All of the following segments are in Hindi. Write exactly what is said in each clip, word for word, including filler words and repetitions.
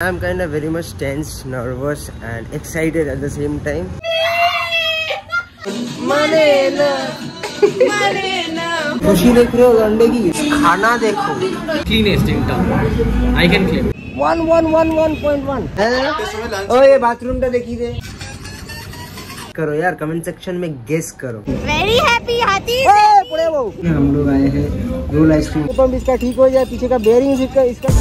I am kind of very much tense, nervous and excited at the same time. खुशी देख रहे हो अंडे की खाना देखो. Cleanest in town. I can claim. One one one one point one. ओए बाथरूम तो देखी दे. करो यार कमेंट सेक्शन में गेस करो. Very happy हाथी. पड़े वो. हम लोग आए हैं रोल आइसक्रीम. पंप इसका ठीक हो जाए पीछे का बेयरिंग इसका इसका.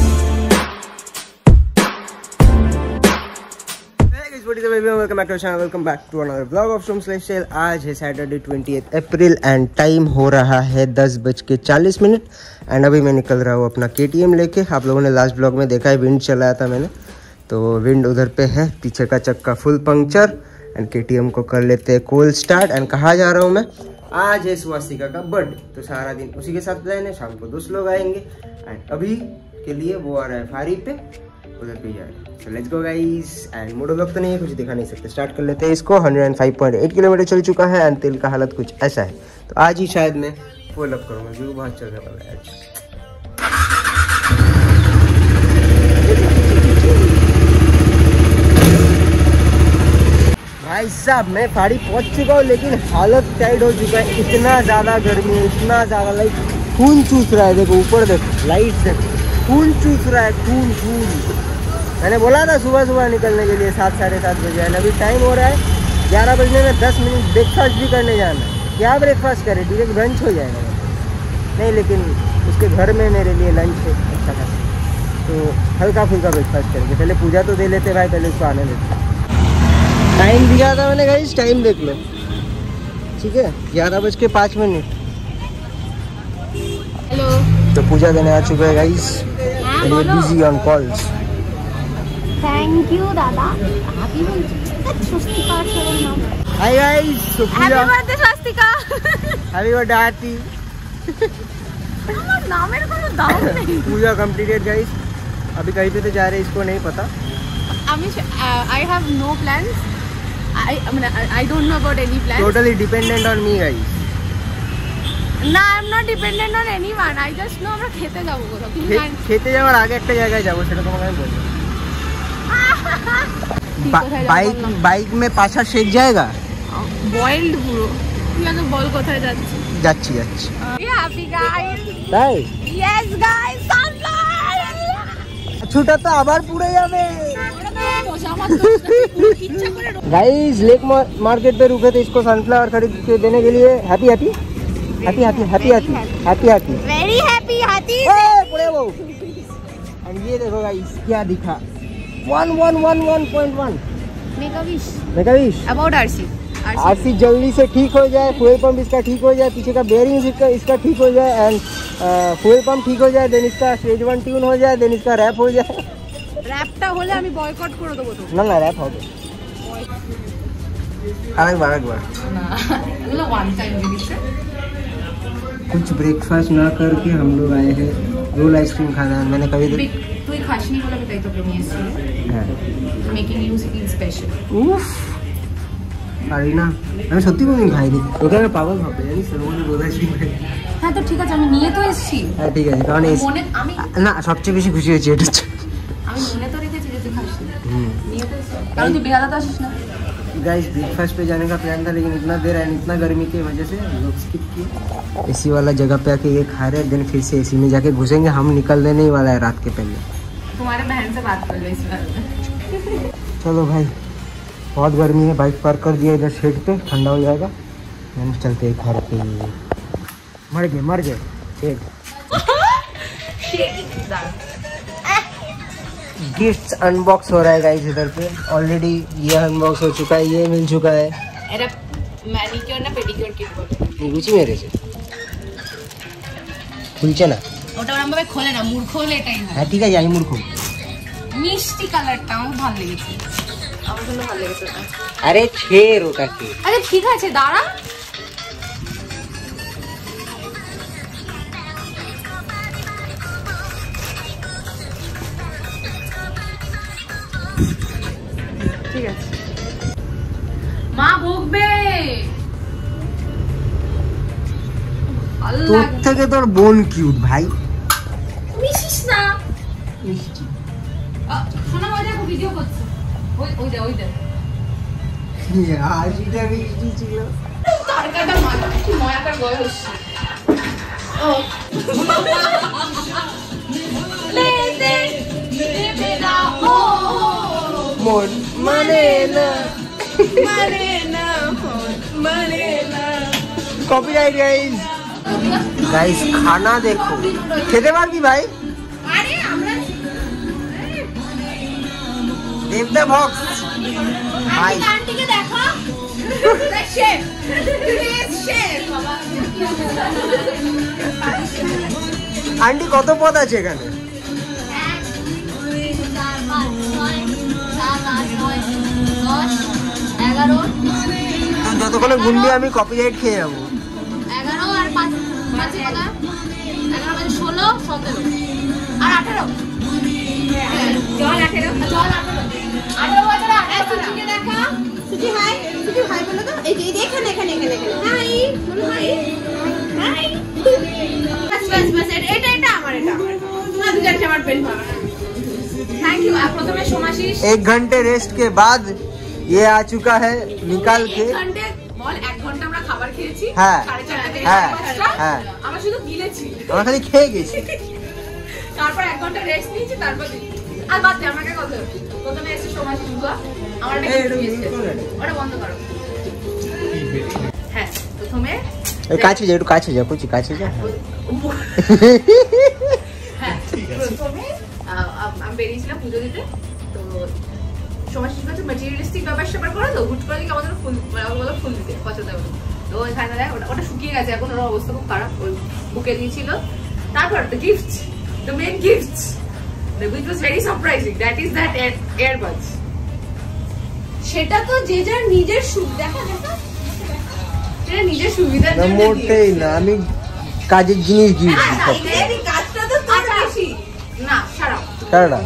Welcome back to channel, welcome back to another vlog of सोम स्लेशल. आज है Saturday twentieth April and time हो रहा है दस बज के चालीस मिनट एंड अभी मैं निकल रहा हूँ अपना के टी एम लेके. आप लोगों ने लास्ट व्लॉग में देखा है विंड चलाया था मैंने, तो विंड उधर पे है, पीछे का चक्का full puncture and K T M को कर लेते हैं कोल्ड स्टार्ट. एंड कहाँ जा रहा हूँ मैं, आज है सुवास्तिका का बर्थडे, तो सारा दिन उसी के साथ रहने, शाम को दोस्त लोग आएंगे एंड अभी के लिए वो आ रहा है फारी पे, उधर पे जा रहा है. So let's go guys. And moto blog तो नहीं है, कुछ दिखा नहीं सकते, स्टार्ट कर लेते हैं इसको. One O five point eight kilometre चल चुका है एंड तेल का हालत कुछ ऐसा है, तो आज ही शायद मैं फुल अप करूँगा. व्यू बहुत चल रहा है आज. भाई साहब मैं फाड़ी पहुँच चुका हूँ लेकिन हालत टाइट हो चुका है, इतना ज़्यादा गर्मी है, इतना ज़्यादा लाइट खून चूस रहा है. देखो ऊपर देखो लाइट देखो खून चूस रहा है, खून खून. मैंने बोला था सुबह सुबह निकलने के लिए सात साढ़े सात बजे, एंड अभी टाइम हो रहा है ग्यारह बजने में दस मिनट. ब्रेकफास्ट भी करने जाना है, क्या ब्रेकफास्ट करें, डायरेक्ट लंच हो जाएगा नहीं, लेकिन उसके घर में मेरे लिए लंच है अच्छा खासा, तो हल्का फुल्का ब्रेकफास्ट करेंगे. पहले पूजा तो दे लेते भाई, पहले उसको आने देते. टाइम दिया था मैंने गाइस, टाइम देख लो ठीक है, ग्यारह बज के पाँच मिनट. हेलो, तो पूजा देने आ चुके हैं guys, busy on calls. Thank you दादा, happy birthday Swastika, happy birthday Aarti. Puja completed guys. अभी कहीं पे तो जा रहे हैं इसको नहीं पता. I have no plans, I I don't know about any plan. Totally dependent on me guys. ना I am not dependent on anyone, I just know আমরা খেতে যাব কোথাও, খেতে যাওয়ার আগে একটা জায়গায় যাব সেটা তোমাকে আমি বলবো. बा, बाइक बाइक में पाछा शेक जाएगा बॉइल्ड पूरो यार बॉल কোথায় যাচ্ছে যাচ্ছে যাচ্ছে ये happy guys guys yes guys sunlight छुटा तो আবার পুড়ে যাবে गाइस. लेक मार्केट पे रुके थे इसको सनफ्लावर खरीद के देने के लिए. Happy happy happy happy happy happy happy very happy हाथी ए पुड़े वो. एंड ये देखो गाइस क्या दिखा one one one one point one. Mega wish mega wish about RC. RC जल्दी से ठीक हो जाए, फ्यूल पंप इसका ठीक हो जाए, पीछे का बेयरिंग इसका इसका ठीक हो जाए एंड फ्यूल पंप ठीक हो जाए, देन इसका स्टेज वन ट्यून हो जाए, देन इसका रैप हो जाए. रैपটা হলে আমি বয়কট করে দেব তো. না না র‍্যাপ হবে. আরেকবার আরেকবার. না না वन टाइम विश. कुछ ब्रेकफास्ट ना करके हम लोग आए हैं रोल आइसक्रीम खाना. मैंने कभी कोई खास नहीं बोला बताई तो अपनी इसलिए मेकिंग यू फील स्पेशल. उफ अरे ना मैं সত্যি বলছি খাই নি ওটা मैं পাগল হবে জানি সরোবরে রোল আইসক্রিম খাই. হ্যাঁ তো ঠিক আছে আমি নিয়ে তো এসেছি. হ্যাঁ ঠিক আছে কারণ মনে আমি না সবচেয়ে বেশি খুশি হয়েছি এটা আমি মনে তো রেখেছি যে তুই খাস নিয়ে তো কারণ তুই বেহালা তো আসিস না. गाइस ब्रेकफास्ट पे जाने का प्लान था लेकिन इतना देर आया, इतना गर्मी की वजह से लोग स्किप किए. एसी वाला जगह पे आके ये खा रहे हैं, दिन फिर से एसी में जाके घुसेंगे हम. निकलने नहीं वाला है रात के पहले. तुम्हारे बहन से बात कर लो इस बार. चलो भाई बहुत गर्मी है, बाइक पार्क कर दिया इधर शेड पे, ठंडा हो जाएगा. हम चलते हैं घर पे. मर गए मर गए शेड. गिफ्ट्स अनबॉक्स हो रहा है गाइस इधर पे. ऑलरेडी ये अनबॉक्स हो चुका है, ये मिल चुका है. अरे मैनीक्योर ना पेडिक्योर की बोल रुचि मेरे से খুলছে না ওটা আমরা খোলে না মূর্খ হলে এটাই না. হ্যাঁ ঠিক আছে আমি মূর্খ. মিষ্টি কালারটাও ভালো লেগেছে আমার, জন্য ভালো লেগেছে. আরে ছেড় ওটা কি. আরে ঠিক আছে দাঁড়া তোর বোন কিউট ভাই মিশিস না মিষ্টি. শোনা ভিডিও করছো ওই ওই যা ওই যা यार এটা ভিডিও ছিল কারকাটা মার কি ময়া কর গয়স ও লেতে নিবে না হো মন মানে না মানে না মন মানে না কপিরাইট গাইস गाइस खाना देखो खेते पारबी भाई देवता बॉक्स भाई आंटी के देखो शेफ प्लीज शेफ आंटी কত পদ আছে এখানে এক দুই তিন চার পাঁচ ছয় সাত আট নয় দশ এগারো তো যতক্ষণে গুন্ডি আমি কপিরাইট খেয়ে যাব एक घंटे रेस्ट के बाद ये आ चुका है निकाल के খাবার খেয়েছি সাড়ে চারটা থেকে পাঁচটা আমরা শুধু গিলেছি আমরা খালি খেয়ে গেছি তারপর এক ঘন্টা রেস্ট নিয়েছি তারপর আর বাদ দে আমাকে কথা প্রথমে এসে সোমাশিস গুহা আমার এটা বন্ধ করো হ্যাঁ প্রথমে এই কাছে যা একটু কাছে যা কুচি কাছে যা হ্যাঁ প্রথমে আমি বেরিয়েছিলাম পূজো দিতে তো সোমাশিস গুহা তো ম্যাটেরিয়ালিস্টিক ব্যাপার স্যাপার করে তো হুট করে কি আমাদের ফুল বলা ফুল দিতে পছন্দ হবে তো এখানে দেখ ওটা শুকিয়ে গেছে এখন ওর অবস্থা খুব খারাপ বুকে দিয়েছিল তারপর the gift the main gift which was very surprising that is that earbuds সেটা তো যে যার নিজের সুবিধা দেখা দেখা সেটা নিজের সুবিধার জন্য না মোটেই না আমি কাজের জিনিস গিফট দিই এই কাজটা তো তোর বেশি না সারা সারা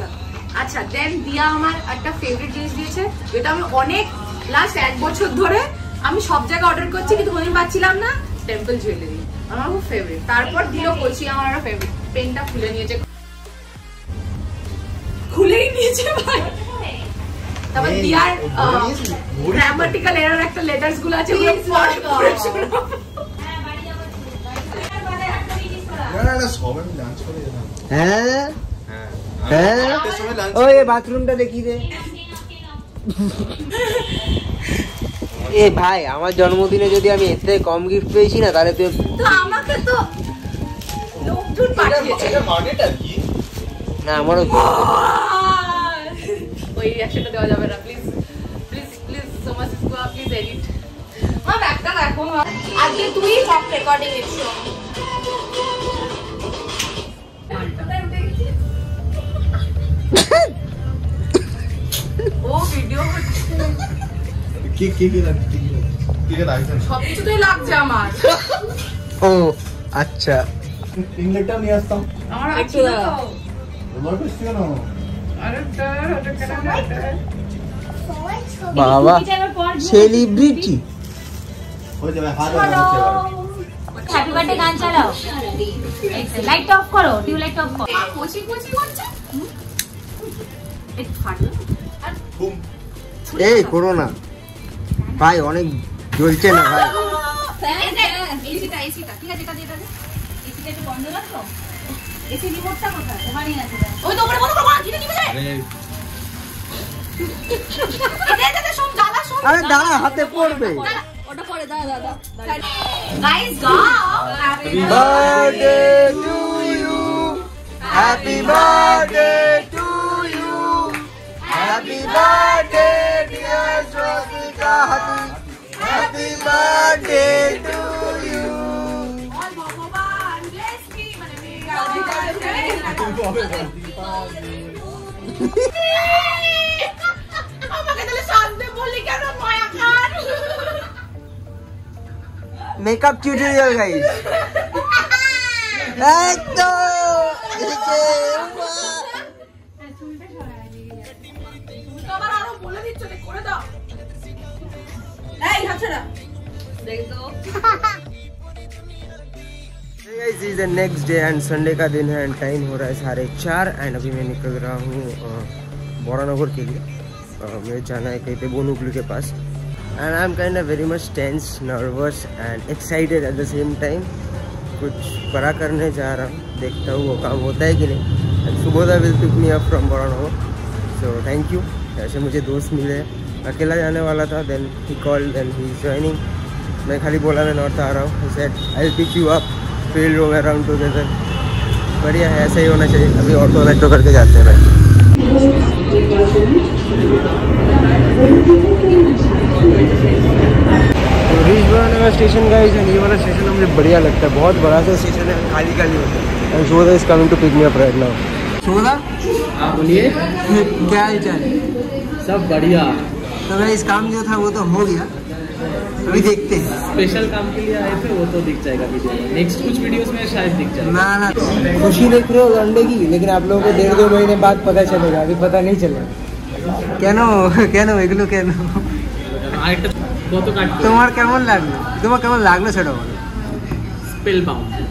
আচ্ছা দেন দিয়া আমার একটা ফেভারিট জিনিস দিয়েছে যেটা আমি অনেক লাস্ট এক বছর ধরে আমি সব জায়গা অর্ডার করছি কিন্তু কোনোদিন পাচ্ছিলাম না টেম্পল জুয়েলারি আমার খুব ফেভারিট তারপর দিও কোচি আমার একটা ফেভারিট পেনটা খুলে নিয়েছে খুলেই নিয়েছে ভাই তারপর দিয়ার গ্রামাটিক্যাল এরর একটা লেটারস গুলো আছে পুরো ফট করে শোনো হ্যাঁ বাড়ি যাব আর বাড়ি একটা রিলিজ করা না না না সবাই লাঞ্চ করে যাবে হ্যাঁ হ্যাঁ ওই বাথরুমটা দেখিয়ে দে ए भाई আমার জন্মদিনে যদি আমি এতে কম গিফট পেয়েছি না তাহলে তুই তো আমাকে তো লোকজন পাঠিয়েছে এটা মানেটা কি না আমারও ওই রিঅ্যাকশনটা দেওয়া যাবে না প্লিজ প্লিজ প্লিজ সোমাশিস গুহা প্লিজ এডিট মা ব্যাকটা রাখো আজকে তুই সব রেকর্ডিং ইচ্ছো ও ভিডিও হচ্ছে কি কি কি লাগছে কি লাগছে সব কিছু তো লাগছে আমার ও আচ্ছা ইনলেটটা নিয়ে আসতাম আমার আছে না আমার কিছু না আরে তার ওটা কেন বাবা সেলিব্রিটি ওই যে হাত ধরছে হ্যাপি বার্থডে গান চালাও লাইট অফ করো টিউব লাইট অফ করো কোচি কোচি করছে এক ফাটল আর বুম এই করোনা ভাই অনেক জ্বলছে না ভাই এসিটা এসিটা ঠিক আছে এটা দিয়ে দাও এসিটা একটু বন্ধ রাখো এসি রিমোটটা কোথায় ওখানেই আছে ওই তো উপরে বন্ধ করো কি নিবে আরে এটা এটা সব দাদা সব আরে দাদা হাতে পড়বে ওটা পড়ে দাও দাদা guys go happy birthday to you happy birthday to you happy birthday dear জোস Happy birthday to you. All Bhagwan bless me, mane mera. Amake tole shante bolli keno maya khan. Makeup tutorial guys. Ekto. Ekto. Tomar aro bole diccho je kore dao. Next day and Sunday का दिन है एंड टाइम हो रहा है साढ़े चार एंड अभी मैं निकल रहा हूँ बोरानगर के लिए। मुझे जाना है कहीं पे बोनूपलू के पास। And I am kind of very much tense, nervous and excited at the same time. कुछ बड़ा करने जा रहा हूँ, देखता हूँ वो काम होता है कि नहीं। And Subodha will pick me up from Boranagar, so thank you. ऐसे मुझे दोस्त मिले, अकेला जाने वाला था। Then he called and he is joining. मैं खाली बोला मैं नॉर्थ आ रहा हूँ। He said I will pick you up, field roam around together. बढ़िया है, ऐसा ही होना चाहिए। अभी ऑटो ऑटो करके जाते हैं भाई। स्टेशन का ये वाला स्टेशन मुझे बढ़िया लगता है, बहुत बड़ा सा स्टेशन है, खाली खाली होता है। And Subodha is coming to pick me up right now. Subodha आप बोलिए, क्या हाल चाल? सब बढ़िया। तो भाई इस काम जो था वो तो हो गया, अभी देखते हैं। स्पेशल काम के लिए आए थे, वो तो दिख जाएगा वीडियो में, नेक्स्ट कुछ वीडियोस में शायद दिख जाएगा। ना ना खुशी देख रहे हो अंडे की, लेकिन आप लोगों को डेढ़ दो महीने बाद पता चलेगा, अभी पता नहीं चलेगा। क्या नो क्या नो एगुलो क्या नो आइट वो तो काट। तुम्हारा केमन लागलो? तुम्हारा केमन लागलो? सेटा বলো। স্পেল বাউন্ড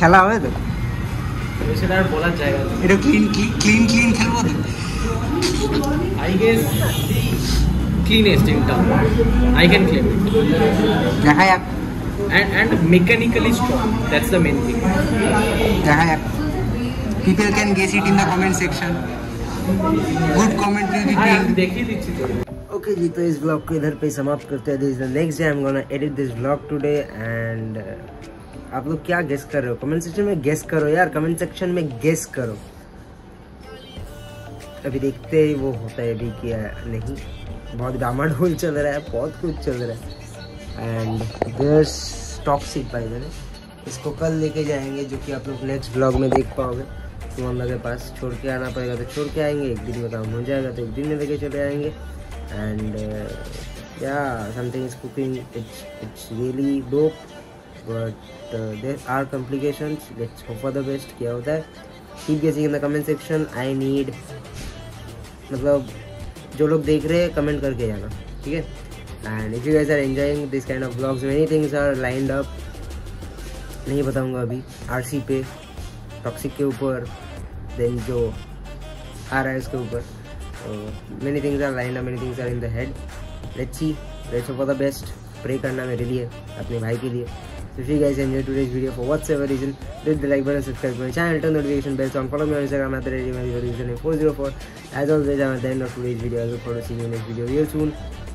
খেলা হবে তো সেটা আর বলা जाएगा। এটা ক্লিন ক্লিন ক্লিন খেলবো তো I guess cleanest in town. I can claim it. Jaha yak. And and mechanically strong. That's the main thing. Jaha yak. People can guess it in the comment section. Good comment will be picked. Dekhi dichi. Okay, ji to is vlog ko idhar pe समाप्त करते हैं. This is the next day I'm gonna edit this vlog today and आप लोग क्या गेस कर रहे हो? कमेंट सेक्शन में गेस करो यार, कमेंट सेक्शन में गेस करो। अभी देखते हैं वो होता है भी क्या नहीं। बहुत डामाडोल चल रहा है, बहुत कुछ चल रहा है। And this toxic by the way, इसको कल लेके जाएंगे, जो कि आप लोग नेक्स्ट ब्लॉग में देख पाओगे। तो हम लोग के पास छोड़ के आना पड़ेगा तो छोड़ के आएंगे, एक दिन में काम हो जाएगा तो एक दिन में लेके चले आएंगे। And yeah something is cooking, it's it's really dope, but there are complications. Let's hope for the best. क्या होता है keep guessing in the comment section. I need मतलब जो लोग देख रहे हैं कमेंट करके जाना, ठीक है। And if you guys are enjoying this kind of blogs, many things are lined up, नहीं बताऊंगा अभी। आरसी पे, टॉक्सिक के ऊपर, देन जो आ रहा है उसके ऊपर, many things are lined up, many things are in the head. Let's see, let's hope for the best. Pray करना मेरे लिए, अपने भाई के लिए। If you guys enjoyed today's video for whatsoever reason, hit the like button, subscribe to my channel, turn the notification bells on, follow me on Instagram at the rate of my username four zero four. As always, I'm at the end of today's video. I look forward to seeing you in the next video real soon.